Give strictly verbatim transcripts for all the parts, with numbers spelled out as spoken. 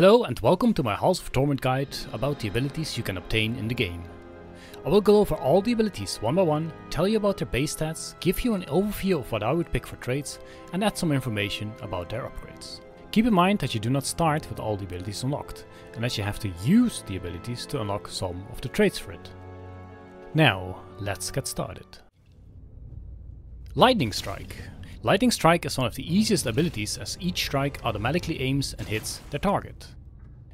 Hello and welcome to my Halls of Torment guide about the abilities you can obtain in the game. I will go over all the abilities one by one, tell you about their base stats, give you an overview of what I would pick for traits, and add some information about their upgrades. Keep in mind that you do not start with all the abilities unlocked, and that you have to use the abilities to unlock some of the traits for it. Now, let's get started. Lightning Strike. Lightning Strike is one of the easiest abilities, as each strike automatically aims and hits their target.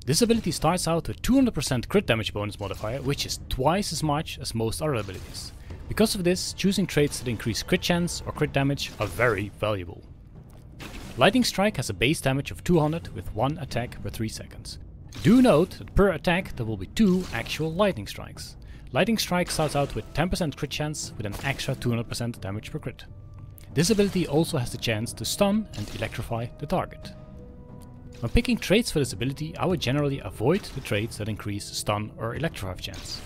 This ability starts out with two hundred percent crit damage bonus modifier, which is twice as much as most other abilities. Because of this, choosing traits that increase crit chance or crit damage are very valuable. Lightning Strike has a base damage of two hundred with one attack per three seconds. Do note that per attack there will be two actual Lightning Strikes. Lightning Strike starts out with ten percent crit chance with an extra two hundred percent damage per crit. This ability also has the chance to stun and electrify the target. When picking traits for this ability, I would generally avoid the traits that increase stun or electrify chance.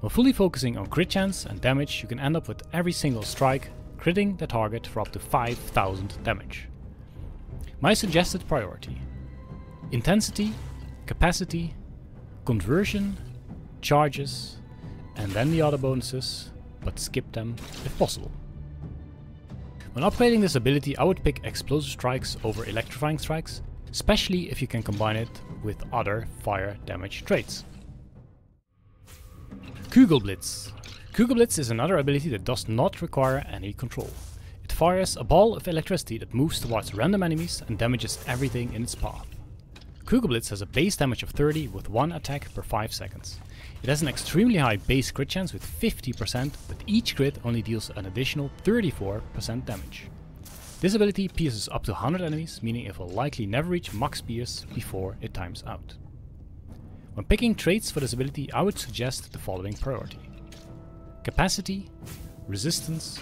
When fully focusing on crit chance and damage, you can end up with every single strike critting the target for up to five thousand damage. My suggested priority: intensity, capacity, conversion, charges, and then the other bonuses, but skip them if possible. When upgrading this ability, I would pick Explosive Strikes over Electrifying Strikes, especially if you can combine it with other fire damage traits. Kugelblitz. Kugelblitz is another ability that does not require any control. It fires a ball of electricity that moves towards random enemies and damages everything in its path. Kugelblitz has a base damage of thirty with one attack per five seconds. It has an extremely high base crit chance with fifty percent, but each crit only deals an additional thirty-four percent damage. This ability pierces up to one hundred enemies, meaning it will likely never reach max pierce before it times out. When picking traits for this ability, I would suggest the following priority: capacity, resistance,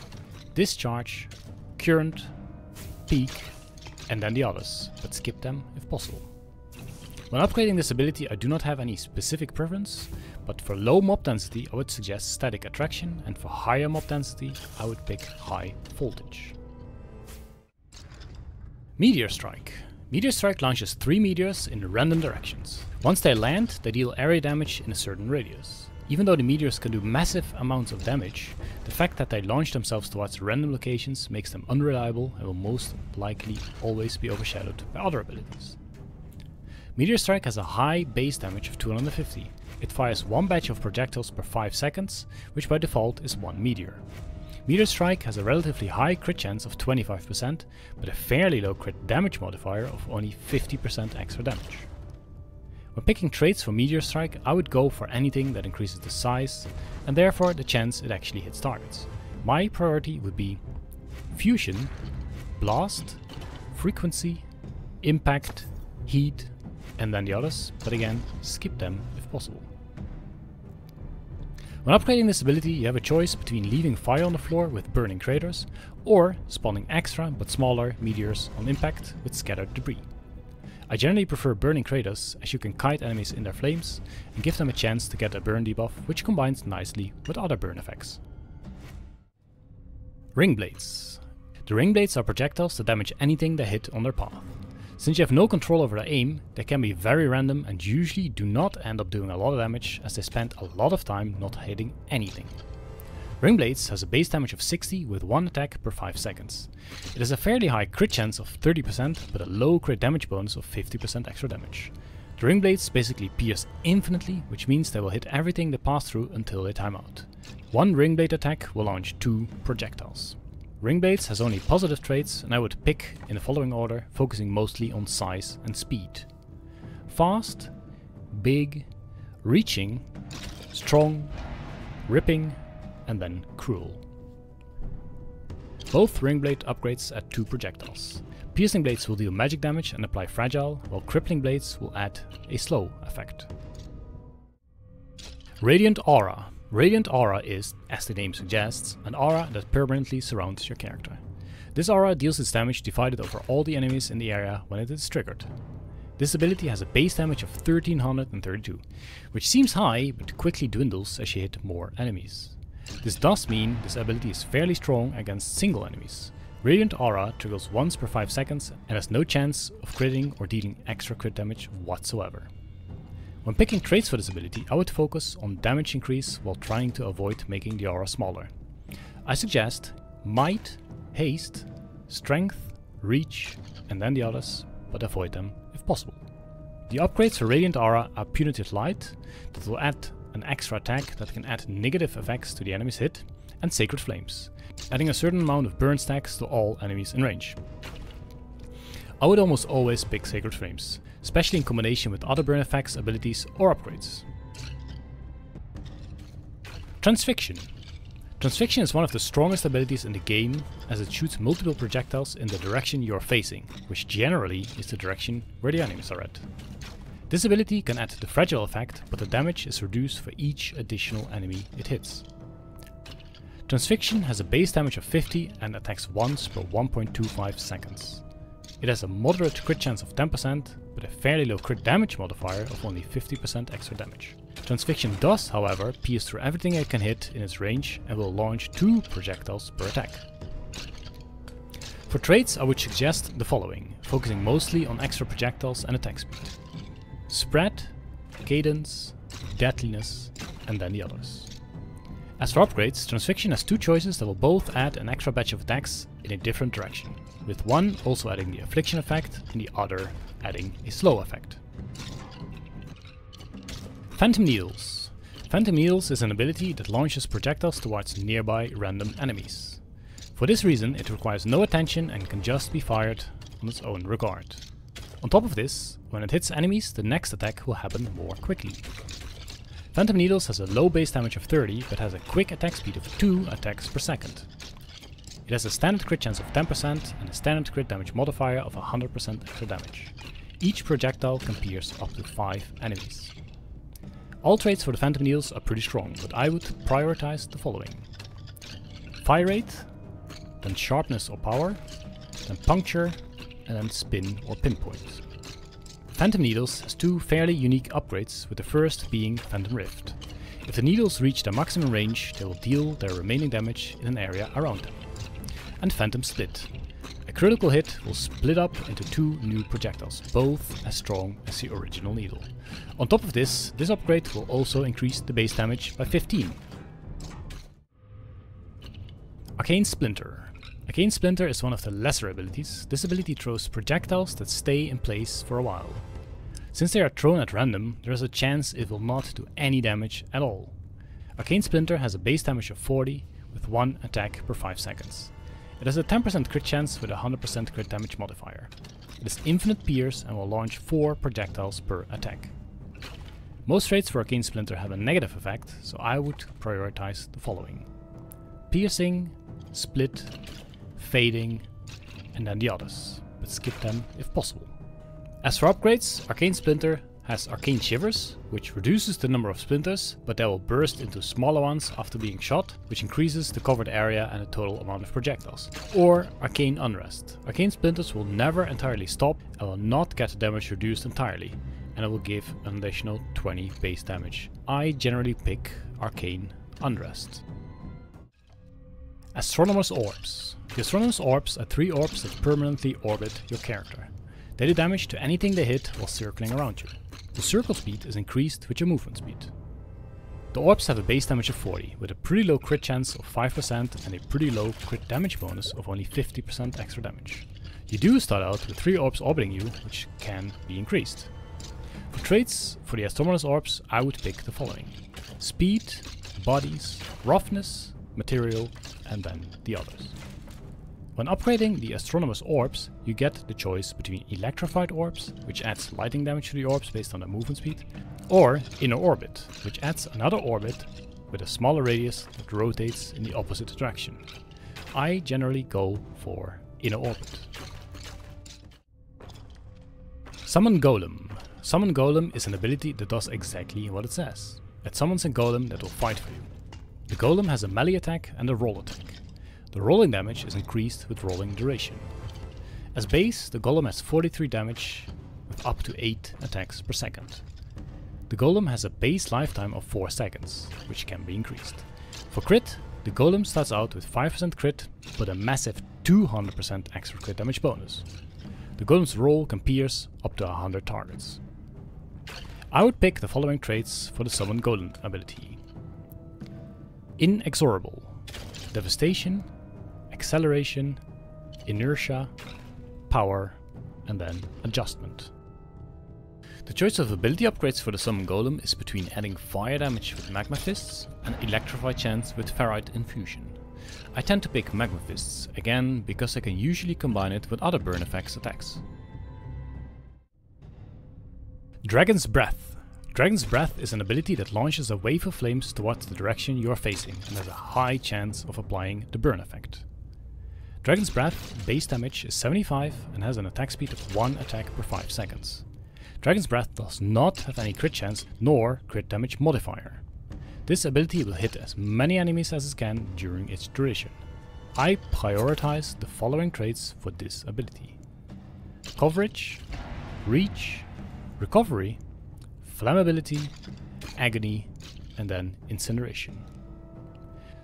discharge, current, peak, and then the others, but skip them if possible. When upgrading this ability, I do not have any specific preference, but for low mob density I would suggest Static Attraction, and for higher mob density I would pick High Voltage. Meteor Strike. Meteor Strike launches three meteors in random directions. Once they land, they deal area damage in a certain radius. Even though the meteors can do massive amounts of damage, the fact that they launch themselves towards random locations makes them unreliable and will most likely always be overshadowed by other abilities. Meteor Strike has a high base damage of two hundred fifty. It fires one batch of projectiles per five seconds, which by default is one meteor. Meteor Strike has a relatively high crit chance of twenty-five percent, but a fairly low crit damage modifier of only fifty percent extra damage. When picking traits for Meteor Strike, I would go for anything that increases the size, and therefore the chance it actually hits targets. My priority would be Fusion, Blast, Frequency, Impact, Heat, and then the others, but again, skip them if possible. When upgrading this ability, you have a choice between leaving fire on the floor with burning craters, or spawning extra but smaller meteors on impact with scattered debris. I generally prefer burning craters, as you can kite enemies in their flames and give them a chance to get a burn debuff, which combines nicely with other burn effects. Ring Blades. The Ring Blades are projectiles that damage anything they hit on their path. Since you have no control over their aim, they can be very random and usually do not end up doing a lot of damage, as they spend a lot of time not hitting anything. Ring Blades has a base damage of sixty with one attack per five seconds. It has a fairly high crit chance of thirty percent, but a low crit damage bonus of fifty percent extra damage. The Ring Blades basically pierce infinitely, which means they will hit everything they pass through until they time out. One Ring Blade attack will launch two projectiles. Ring Blades has only positive traits, and I would pick in the following order, focusing mostly on size and speed: fast, big, reaching, strong, ripping, and then cruel. Both Ring Blade upgrades add two projectiles. Piercing Blades will deal magic damage and apply fragile, while Crippling Blades will add a slow effect. Radiant Aura. Radiant Aura is, as the name suggests, an aura that permanently surrounds your character. This aura deals its damage divided over all the enemies in the area when it is triggered. This ability has a base damage of one thousand three hundred thirty-two, which seems high but quickly dwindles as you hit more enemies. This does mean this ability is fairly strong against single enemies. Radiant Aura triggers once per five seconds and has no chance of critting or dealing extra crit damage whatsoever. When picking traits for this ability, I would focus on damage increase while trying to avoid making the aura smaller. I suggest Might, Haste, Strength, Reach, and then the others, but avoid them if possible. The upgrades for Radiant Aura are Punitive Light, that will add an extra attack that can add negative effects to the enemy's hit, and Sacred Flames, adding a certain amount of burn stacks to all enemies in range. I would almost always pick Sacred Flames, especially in combination with other burn effects, abilities or upgrades. Transfixion. Transfixion is one of the strongest abilities in the game, as it shoots multiple projectiles in the direction you are facing, which generally is the direction where the enemies are at. This ability can add the fragile effect, but the damage is reduced for each additional enemy it hits. Transfixion has a base damage of fifty and attacks once per one point two five seconds. It has a moderate crit chance of ten percent, but a fairly low crit damage modifier of only fifty percent extra damage. Transfixion does, however, pierce through everything it can hit in its range and will launch two projectiles per attack. For traits, I would suggest the following, focusing mostly on extra projectiles and attack speed. Spread, Cadence, Deadliness, and then the others. As for upgrades, Transfixion has two choices that will both add an extra batch of attacks in a different direction, with one also adding the affliction effect and the other adding a slow effect. Phantom Needles. Phantom Needles is an ability that launches projectiles towards nearby random enemies. For this reason, it requires no attention and can just be fired on its own regard. On top of this, when it hits enemies, the next attack will happen more quickly. Phantom Needles has a low base damage of thirty, but has a quick attack speed of two attacks per second. It has a standard crit chance of ten percent and a standard crit damage modifier of one hundred percent extra damage. Each projectile can pierce up to five enemies. All traits for the Phantom Needles are pretty strong, but I would prioritize the following. Fire Rate, then Sharpness or Power, then Puncture, and then Spin or Pinpoint. Phantom Needles has two fairly unique upgrades, with the first being Phantom Rift. If the needles reach their maximum range, they will deal their remaining damage in an area around them. And Phantom Split. A critical hit will split up into two new projectiles, both as strong as the original needle. On top of this, this upgrade will also increase the base damage by fifteen. Arcane Splinter. Arcane Splinter is one of the lesser abilities. This ability throws projectiles that stay in place for a while. Since they are thrown at random, there is a chance it will not do any damage at all. Arcane Splinter has a base damage of forty with one attack per five seconds. It has a ten percent crit chance with a one hundred percent crit damage modifier. It has infinite pierce and will launch four projectiles per attack. Most traits for Arcane Splinter have a negative effect, so I would prioritize the following. Piercing, Split, Fading, and then the others, but skip them if possible. As for upgrades, Arcane Splinter has Arcane Shivers, which reduces the number of splinters, but they will burst into smaller ones after being shot, which increases the covered area and the total amount of projectiles. Or Arcane Unrest. Arcane Splinters will never entirely stop and will not get the damage reduced entirely, and it will give an additional twenty base damage. I generally pick Arcane Unrest. Astronomer's Orbs. The Astronomer's Orbs are three orbs that permanently orbit your character. They do damage to anything they hit while circling around you. The circle speed is increased with your movement speed. The orbs have a base damage of forty, with a pretty low crit chance of five percent and a pretty low crit damage bonus of only fifty percent extra damage. You do start out with three orbs orbiting you, which can be increased. For traits for the Astronomer's Orbs, I would pick the following. Speed, Bodies, Roughness, Material, and then the others. When upgrading the Astronomer's Orbs, you get the choice between Electrified Orbs, which adds lightning damage to the orbs based on their movement speed, or Inner Orbit, which adds another orbit with a smaller radius that rotates in the opposite direction. I generally go for Inner Orbit. Summon Golem. Summon Golem is an ability that does exactly what it says. It summons a golem that will fight for you. The golem has a melee attack and a roll attack. The rolling damage is increased with rolling duration. As base, the golem has forty-three damage with up to eight attacks per second. The golem has a base lifetime of four seconds, which can be increased. For crit, The Golem starts out with five percent crit, but a massive two hundred percent extra crit damage bonus. The Golem's roll can pierce up to one hundred targets. I would pick the following traits for the Summon Golem ability. Inexorable, Devastation, Acceleration, Inertia, Power, and then Adjustment. The choice of ability upgrades for the Summon Golem is between adding fire damage with Magma Fists and Electrify chance with Ferrite Infusion. I tend to pick Magma Fists, again because I can usually combine it with other burn effects attacks. Dragon's Breath. Dragon's Breath is an ability that launches a wave of flames towards the direction you are facing and has a high chance of applying the burn effect. Dragon's Breath base damage is seventy-five and has an attack speed of one attack per five seconds. Dragon's Breath does not have any crit chance nor crit damage modifier. This ability will hit as many enemies as it can during its duration. I prioritize the following traits for this ability: Coverage, Reach, Recovery, Flammability, Agony, and then Incineration.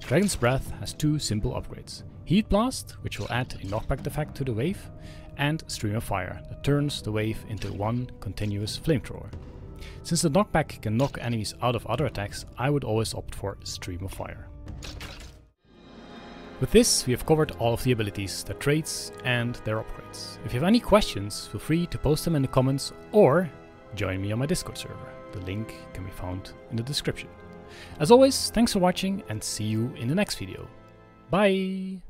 Dragon's Breath has two simple upgrades: Heat Blast, which will add a knockback effect to the wave, and Stream of Fire, that turns the wave into one continuous flamethrower. Since the knockback can knock enemies out of other attacks, I would always opt for Stream of Fire. With this, we have covered all of the abilities, their traits, and their upgrades. If you have any questions, feel free to post them in the comments or join me on my Discord server. The link can be found in the description. As always, thanks for watching and see you in the next video. Bye!